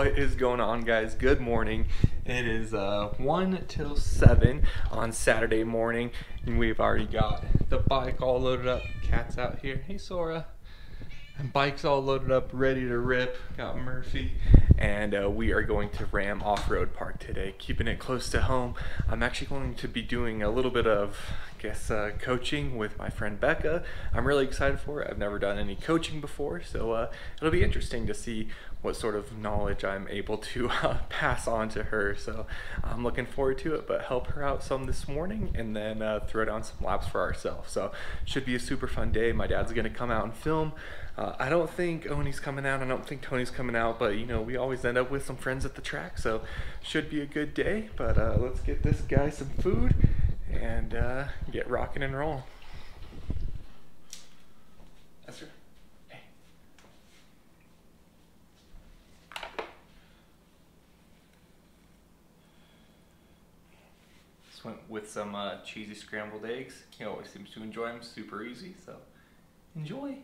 What is going on, guys? Good morning. It is 1 till 7 on Saturday morning, and we've already got the bike all loaded up. Cat's out here. Hey, Sora. And bike's all loaded up, ready to rip. Got Murphy. And we are going to Ram Off-Road Park today, keeping it close to home. I'm actually going to be doing a little bit of, I guess, coaching with my friend Becca. I'm really excited for it. I've never done any coaching before, so it'll be interesting to see what sort of knowledge I'm able to pass on to her. So I'm looking forward to it, but help her out some this morning and then throw down some laps for ourselves. So should be a super fun day. My dad's gonna come out and film. I don't think Oni's coming out. I don't think Tony's coming out, but you know, we always end up with some friends at the track, so should be a good day. But let's get this guy some food and get rocking and rolling. That's right. Hey. Just went with some cheesy scrambled eggs. He always seems to enjoy them. Super easy, so enjoy.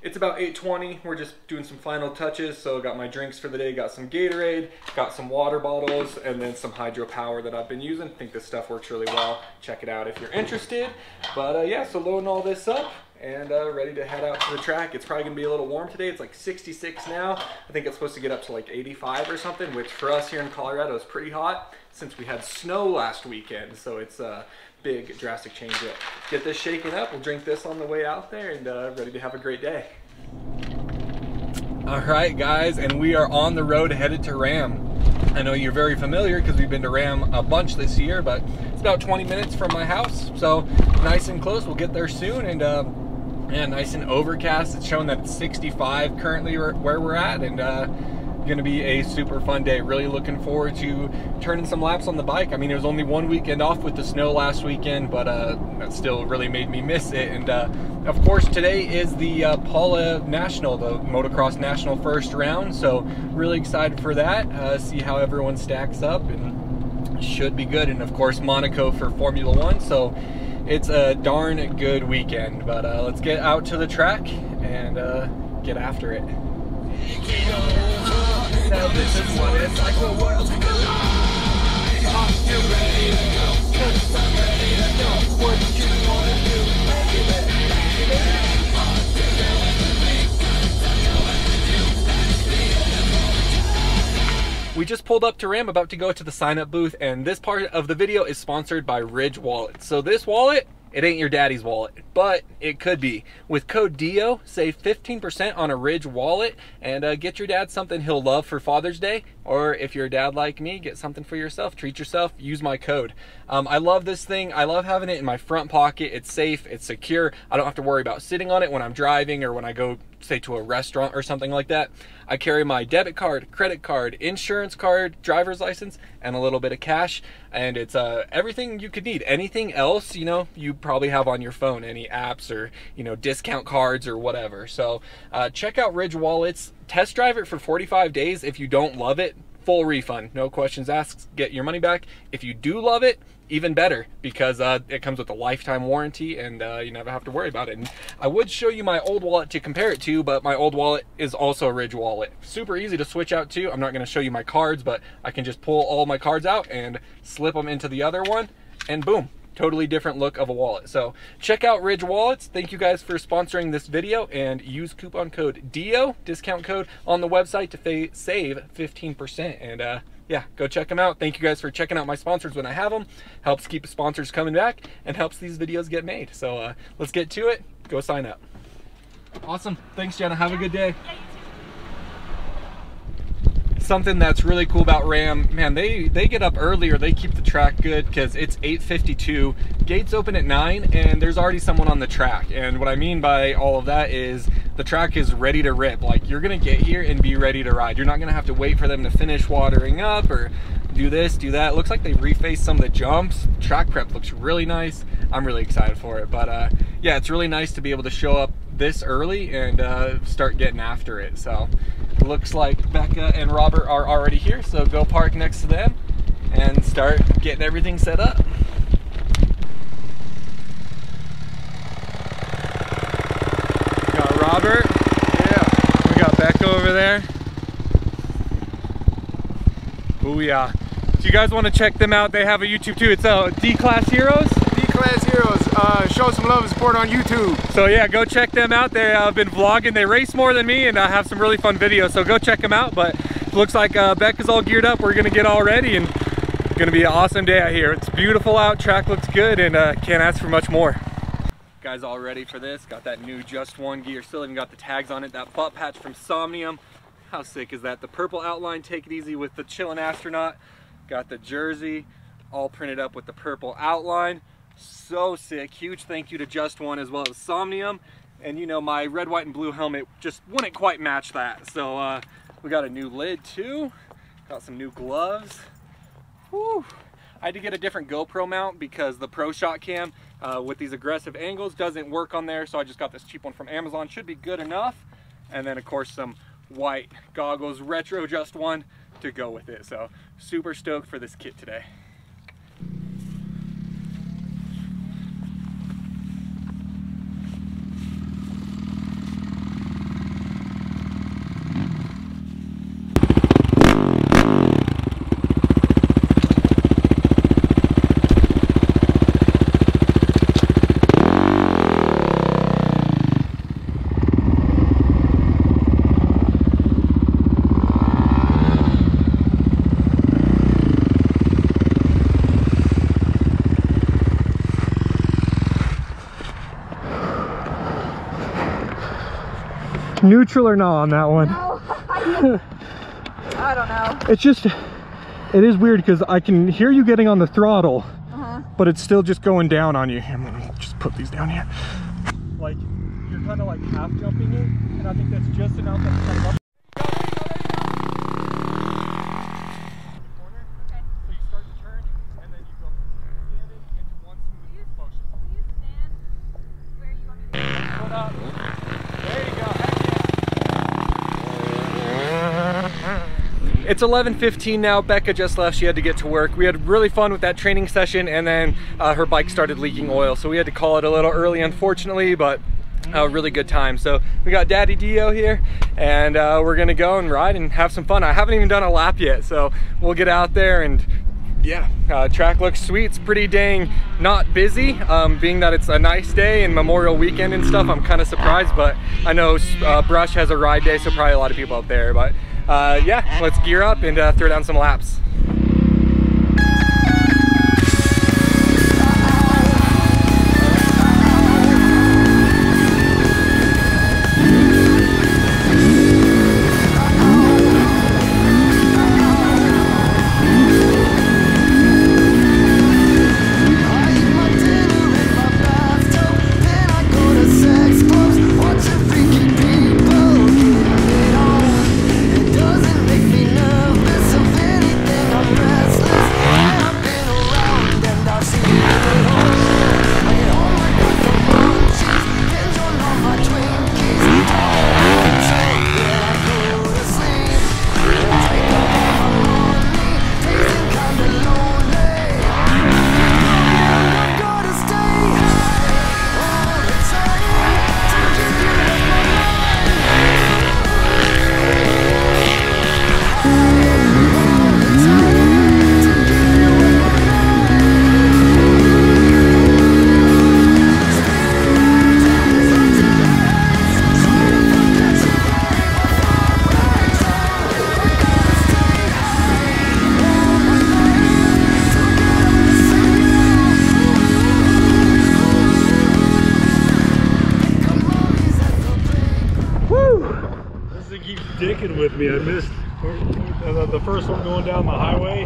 It's about 8:20. We're just doing some final touches. So got my drinks for the day, got some Gatorade, got some water bottles, and then some hydro power that I've been using. I think this stuff works really well. Check it out if you're interested. But yeah, so loading all this up and ready to head out to the track. It's probably gonna be a little warm today. It's like 66 now. I think it's supposed to get up to like 85 or something, which for us here in Colorado is pretty hot since we had snow last weekend. So it's big drastic change up. Get this shaken up, we'll drink this on the way out there, and ready to have a great day. All right, guys, and we are on the road headed to Ram. I know you're very familiar because we've been to Ram a bunch this year, but it's about 20 minutes from my house, so nice and close. We'll get there soon, and man, nice and overcast. It's showing that it's 65 currently where we're at, and gonna be a super fun day. Really looking forward to turning some laps on the bike. I mean, it was only one weekend off with the snow last weekend, but that still really made me miss it. And of course, today is the Pala National, the motocross national first round, so really excited for that. See how everyone stacks up, and should be good. And of course, Monaco for Formula One, so it's a darn good weekend. But let's get out to the track and get after it. Now this is what it's like, the world's collide. Are you ready to go? 'Cause I'm ready to go. What you wanna do, baby, baby? Are you going with me? 'Cause I'm going with you. That's the end of all time. We just pulled up to Ram, about to go to the sign-up booth, and this part of the video is sponsored by Ridge Wallets. So this wallet, it ain't your daddy's wallet, but it could be. With code DIO, save 15% on a Ridge wallet, and get your dad something he'll love for Father's Day, or if you're a dad like me, get something for yourself, treat yourself, use my code. I love this thing. I love having it in my front pocket. It's safe, it's secure. I don't have to worry about sitting on it when I'm driving or when I go, say, to a restaurant or something like that. I carry my debit card, credit card, insurance card, driver's license, and a little bit of cash, and it's everything you could need. Anything else, you know, you probably have on your phone, any apps or, you know, discount cards or whatever. So check out Ridge Wallets, test drive it for 45 days. If you don't love it, full refund, no questions asked, get your money back. If you do love it, even better, because it comes with a lifetime warranty, and you never have to worry about it. And I would show you my old wallet to compare it to, but my old wallet is also a Ridge wallet. Super easy to switch out too. I'm not going to show you my cards, but I can just pull all my cards out and slip them into the other one, and boom, totally different look of a wallet. So check out Ridge Wallets. Thank you guys for sponsoring this video, and use coupon code DIO, discount code, on the website to save 15%. And yeah, go check them out. Thank you guys for checking out my sponsors when I have them. Helps keep sponsors coming back and helps these videos get made. So let's get to it. Go sign up. Awesome. Thanks, Jenna. Have a good day. Something that's really cool about Ram, man, they get up earlier. They keep the track good because it's 8:52. Gates open at 9, and there's already someone on the track. And what I mean by all of that is the track is ready to rip. Like, you're gonna get here and be ready to ride. You're not gonna have to wait for them to finish watering up or do this, do that. It looks like they refaced some of the jumps. Track prep looks really nice. I'm really excited for it. But yeah, it's really nice to be able to show up this early and start getting after it. So looks like Becca and Robert are already here, so go park next to them and start getting everything set up. Got Robert. Yeah. We got Becca over there. Booyah. If you guys want to check them out, they have a YouTube too. It's D-Class Heroes. D-Class Heroes. Show some love and support on YouTube. So yeah, go check them out. They have been vlogging. They race more than me and have some really fun videos. So go check them out. But it looks like Becca's all geared up. We're going to get all ready and it's going to be an awesome day out here. It's beautiful out. Track looks good and can't ask for much more. Guys, all ready for this. Got that new Just One gear, still even got the tags on it, that butt patch from Somnium. How sick is that? The purple outline, take it easy with the chillin' astronaut. Got the jersey all printed up with the purple outline. So sick. Huge thank you to Just One as well as Somnium. And you know, my red, white, and blue helmet just wouldn't quite match that. So we got a new lid too. Got some new gloves. Woo. I had to get a different GoPro mount because the Pro Shot Cam with these aggressive angles doesn't work on there, so I just got this cheap one from Amazon. Should be good enough. And then of course some white goggles, retro Just One to go with it. So super stoked for this kit today. Neutral or no on that one? No. I don't know. It's just, it is weird because I can hear you getting on the throttle, but it's still just going down on you. Here, let me just put these down here. Like, you're kind of like half jumping it, and I think that's just enough. That's kind of up. It's 11:15 now. Becca just left. She had to get to work. We had really fun with that training session, and then her bike started leaking oil, so we had to call it a little early, unfortunately, but a really good time. So we got Daddy Dio here, and we're gonna go and ride and have some fun. I haven't even done a lap yet, so we'll get out there and yeah, track looks sweet. It's pretty dang not busy, being that it's a nice day and Memorial Weekend and stuff. I'm kind of surprised, but I know Brush has a ride day, so probably a lot of people out there. But yeah, let's gear up and throw down some laps.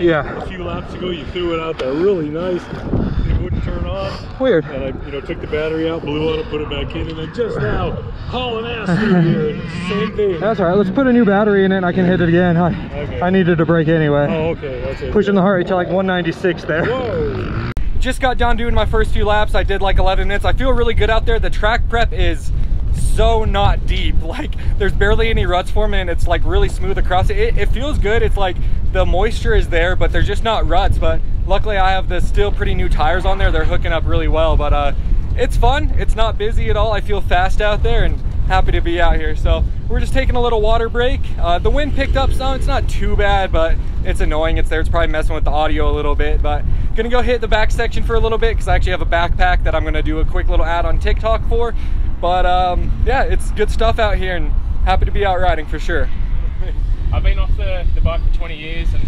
Yeah. A few laps ago, you threw it out there really nice. It wouldn't turn off. Weird. And I, you know, took the battery out, blew on it, put it back in, and then just now hauling ass through here. And same thing. That's all right. Let's put a new battery in it, and I can hit it again. Okay. I needed a break anyway. Oh, okay. That's it. Pushing the heart rate to like 196 there. Whoa. Just got done doing my first few laps. I did like 11 minutes. I feel really good out there. The track prep is so not deep. Like, there's barely any ruts forming, and it's like really smooth across it. It feels good. It's like the moisture is there, but they're just not ruts. But luckily I have the still pretty new tires on there. They're hooking up really well, but it's fun. It's not busy at all. I feel fast out there, and happy to be out here. So we're just taking a little water break. The wind picked up some. It's not too bad, but it's annoying. It's there. It's probably messing with the audio a little bit, but gonna go hit the back section for a little bit because I actually have a backpack that I'm gonna do a quick little ad on TikTok for. But yeah, it's good stuff out here and happy to be out riding for sure. I've been off the bike for 20 years and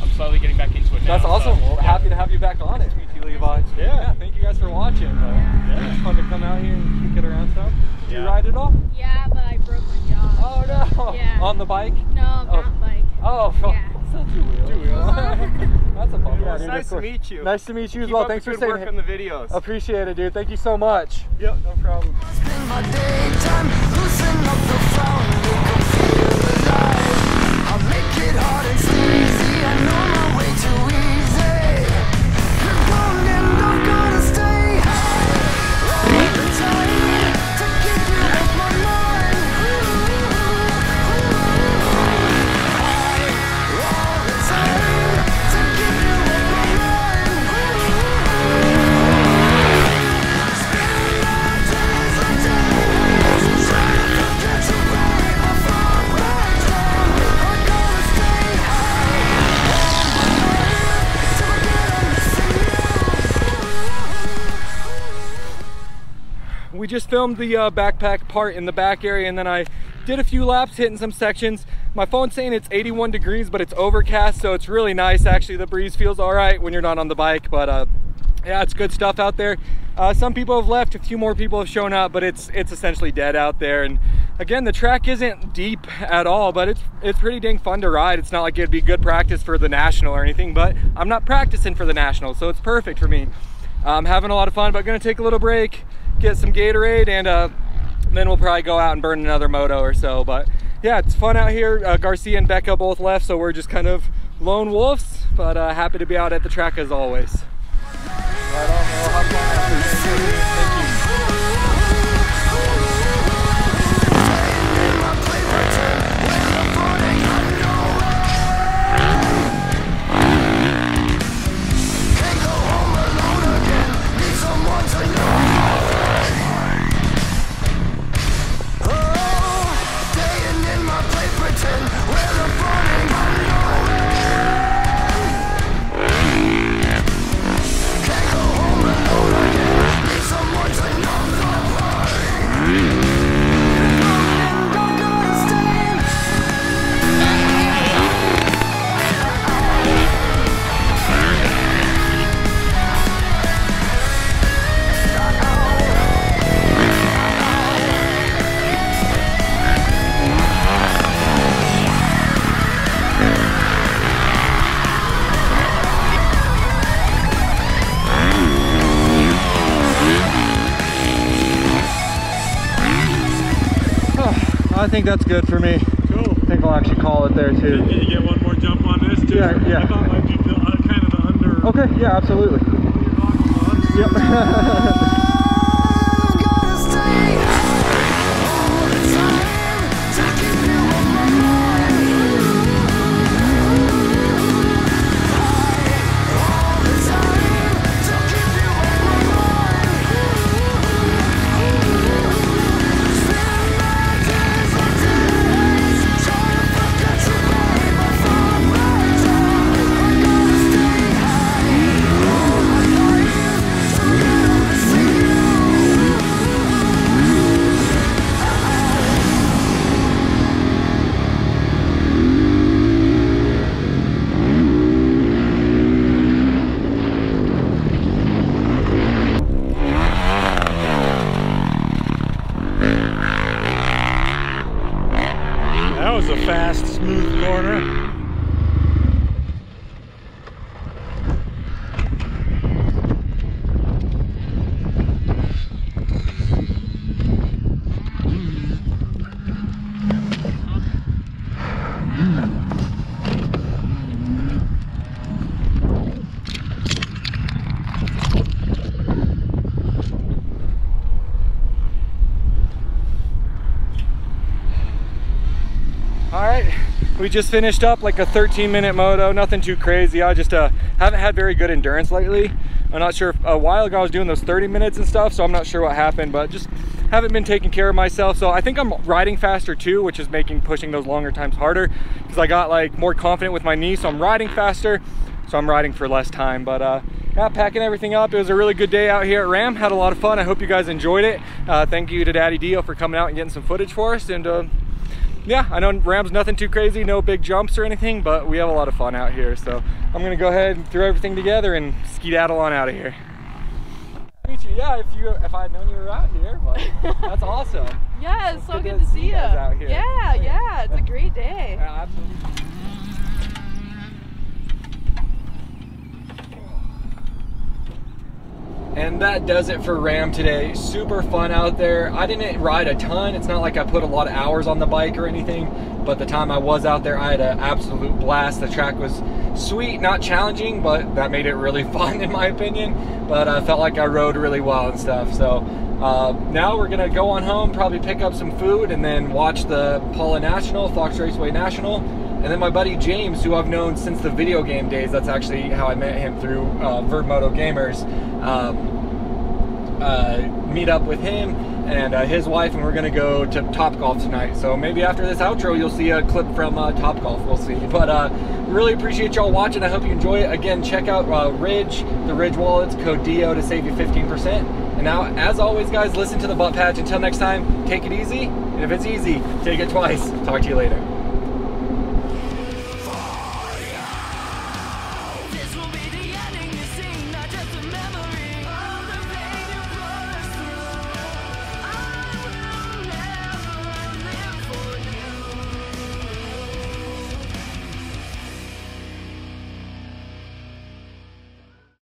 I'm slowly getting back into it now. That's awesome. So, well, yeah. Happy to have you back on it. Nice to meet you, Levi. Yeah, thank you guys for watching. Yeah. It's fun to come out here and kick it around stuff. Did you ride at all? Yeah, but I broke my jaw. Oh no! Yeah. On the bike? No, mountain bike. Oh, yeah. Two wheels. That's a bummer. Yeah, nice to meet you. Nice to meet you as well. Thanks for staying. Keep up the good work on the videos. Appreciate it, dude. Thank you so much. Yep, no problem. We just filmed the backpack part in the back area and then I did a few laps hitting some sections. My phone's saying it's 81 degrees, but it's overcast, so it's really nice actually. The breeze feels all right when you're not on the bike, but yeah, it's good stuff out there. Some people have left, a few more people have shown up, but it's essentially dead out there. And again, the track isn't deep at all, but it's pretty dang fun to ride. It's not like it'd be good practice for the national or anything, but I'm not practicing for the national, so it's perfect for me. I'm having a lot of fun, but gonna take a little break, get some Gatorade, and then we'll probably go out and burn another moto or so. But yeah, it's fun out here. Garcia and Becca both left, so we're just kind of lone wolves, but happy to be out at the track as always. Right on, thank you. I think that's good for me. Cool. I think I'll actually call it there too. Did you get one more jump on this too? Yeah, yeah. I thought it might be kind of the under. Okay, yeah, absolutely. Yep. We just finished up like a 13-minute moto, nothing too crazy. I just haven't had very good endurance lately. I'm not sure, a while ago I was doing those 30 minutes and stuff, so I'm not sure what happened, but just haven't been taking care of myself, so I think I'm riding faster too, which is making pushing those longer times harder, because I got like more confident with my knee, so I'm riding faster, so I'm riding for less time. But yeah, packing everything up. It was a really good day out here at Ram, had a lot of fun. I hope you guys enjoyed it. Thank you to Daddy Dio for coming out and getting some footage for us, and yeah, I know Ram's nothing too crazy, no big jumps or anything, but we have a lot of fun out here. So I'm gonna go ahead and throw everything together and skedaddle on out of here. Yeah, if I had known you were out here, well, that's awesome. Yeah, it's so good to see you guys out here. Yeah, yeah, it's a great day. Yeah, absolutely. And that does it for Ram today. Super fun out there. I didn't ride a ton. It's not like I put a lot of hours on the bike or anything, but the time I was out there, I had an absolute blast. The track was sweet, not challenging, but that made it really fun in my opinion. But I felt like I rode really well and stuff. So now we're gonna go on home, probably pick up some food, and then watch the Pala National, Fox Raceway National. And then my buddy James, who I've known since the video game days, that's actually how I met him through Vert Moto Gamers, meet up with him and his wife, and we're gonna go to Top Golf tonight. So maybe after this outro, you'll see a clip from Top Golf, we'll see. But really appreciate y'all watching. I hope you enjoy it. Again, check out Ridge, the Ridge Wallets, code DO to save you 15%. And now, as always guys, listen to the butt patch. Until next time, take it easy, and if it's easy, take it twice. Talk to you later.